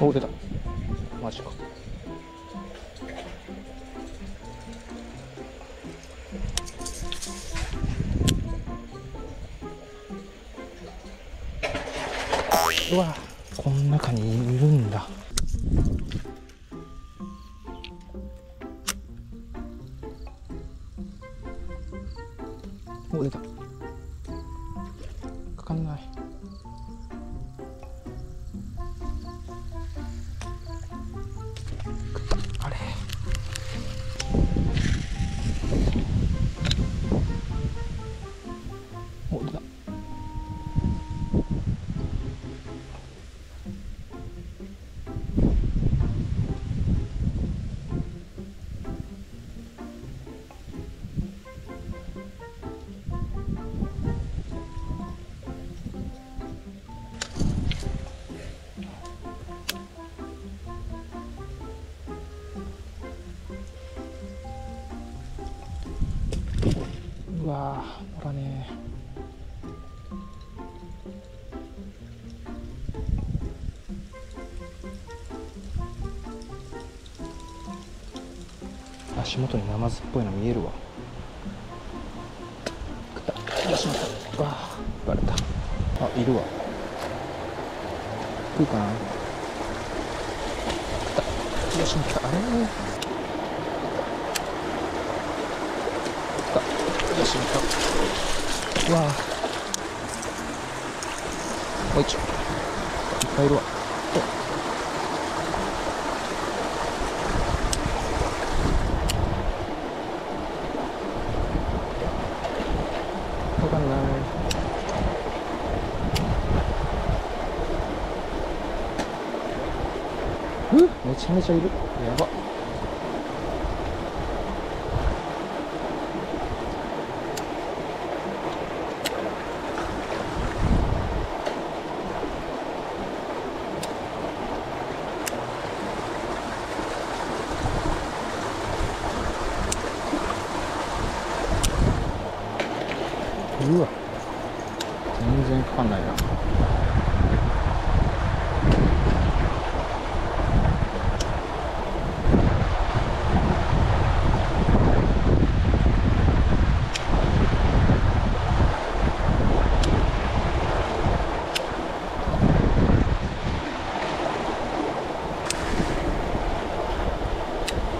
お、出た。マジか。うわ、この中にいるんだ。お、出た。かかんない。あれ。お、出た。うわー、ほらねー、足元にナマズっぽいの見えるわ。食った。出しまった。わあ、バレた。あ、いるわ。食うかな。食った。出しまった。あれー。よし、うわー、もう一丁いっぱいいるわ。分かんない。めちゃめちゃいる。やばっ。うわ、全然かかんないな。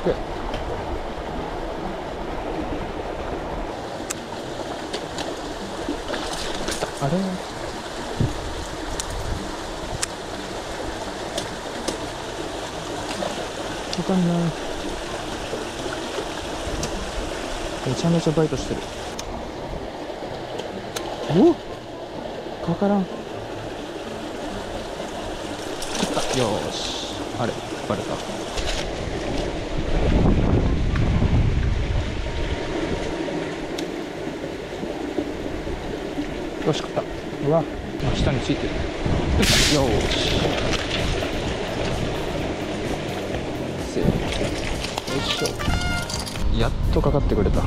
であれ、わかんない。めちゃめちゃバイトしてる。おっ、かからん。食った。よーし、あれバレた。よし、食った。うわ、下についてる。よし、せーの、よいしょ。やっとかかってくれた。う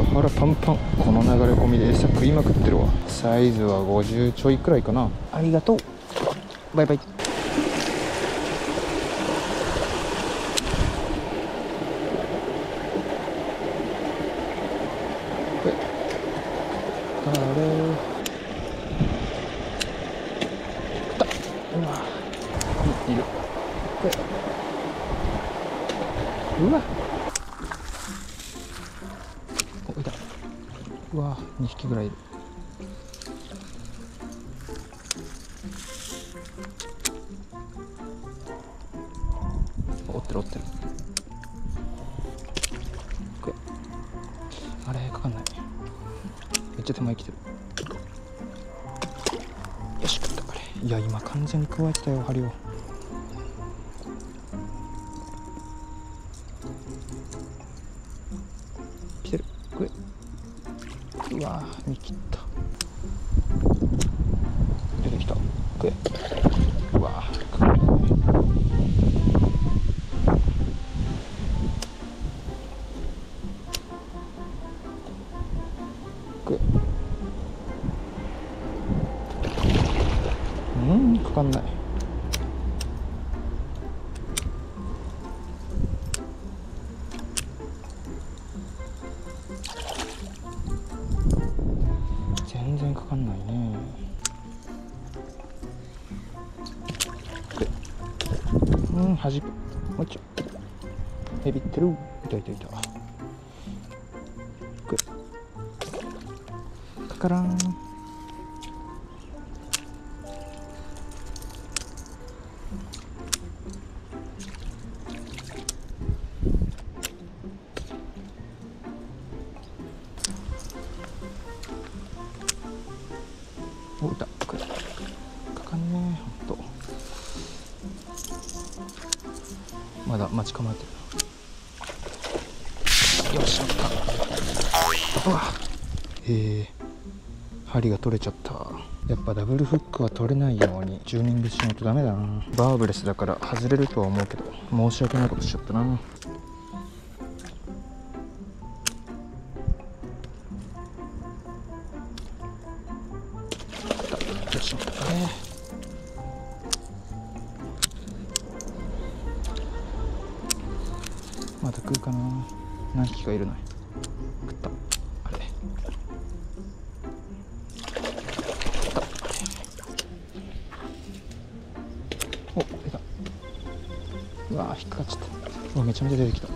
わ、腹パンパン。この流れ込みで餌食いまくってるわ。サイズは50ちょいくらいかな。ありがとう、バイバイ。あれ、いる。うわ。お、いた。うわ、2匹ぐらいいる。おってる、おってる。あれ、かかんない。めっちゃ手前来てる。よし、食った。あれ。いや、今完全にくわえてたよ、針を。来てる。うわー、見切った。出てきた。うわー、うん、かかんない。端っこ、もうちょいヘビってる、いたいたいた、カカラン、おいた、かかんねえ、ほんとまだ待ち構えてるな。よし、まった。うわ、針が取れちゃった。やっぱダブルフックは取れないようにチューニングしないとダメだな。バーブレスだから外れるとは思うけど、申し訳ないことしちゃったな。まだ食うかな。何匹かいるのよ。食った。あれ。食った。あれ。お、出た。うわー、引っかかっちゃった。うわ、めちゃめちゃ出てきた。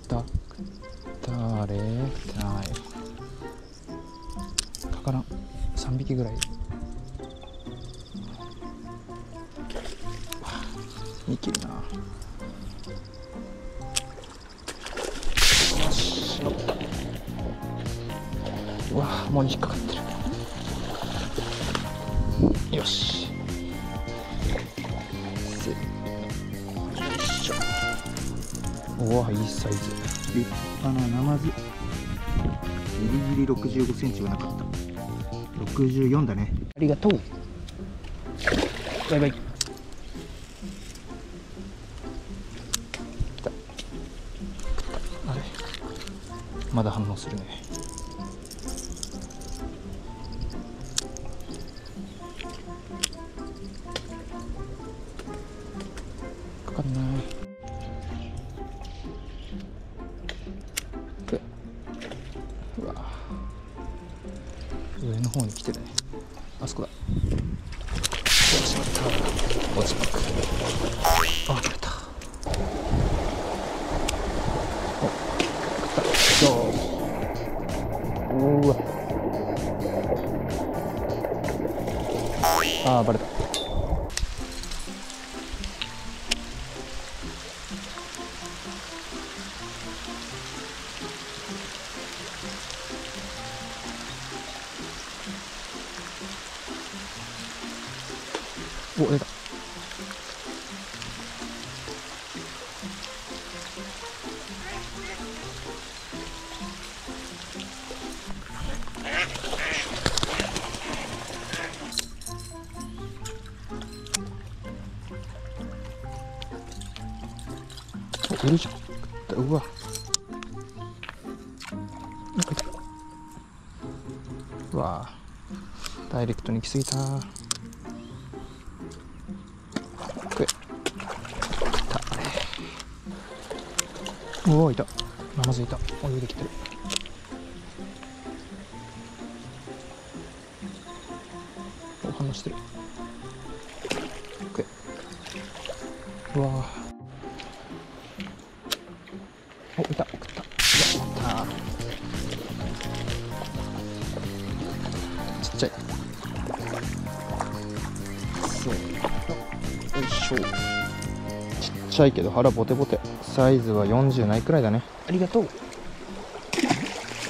かからん、3匹ぐらい。2匹いるな。よし、うわー、もう引っかかってる。よし、せーの、よいしょ。おお、いいサイズ、立派なナマズ。ギリギリ65センチはなかった。64だね。ありがとう。バイバイ。あれ、まだ反応するね。かかんない。うわ、上の方に来てるね。あそこだ。落ちまった。落ちまった。あ、取れた。お、食った。うわ、あー、バレた。お、出た。お、いるじゃん。食った。うわ。なんかいた。うわー、ダイレクトに来すぎたー。おお、いた。ナマズいた。泳いできてる。お、反応してる。うわー、お、いた。食った。やったー。ちっちゃい。せーの、よいしょ。ちっちゃいけど腹ボテボテ。サイズは40ないくらいだね。ありがとう。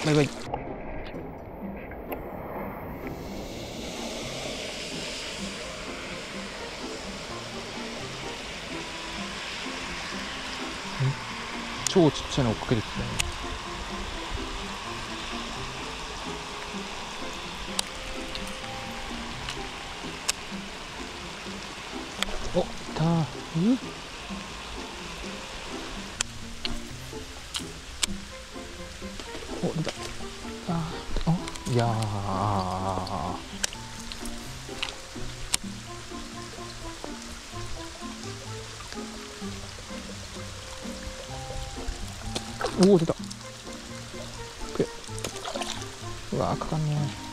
バイバイ。超ちっちゃいの追っかけてきたね。お、たー、お、出た。ああ、いやー、おお出た。うわーかかんねえ。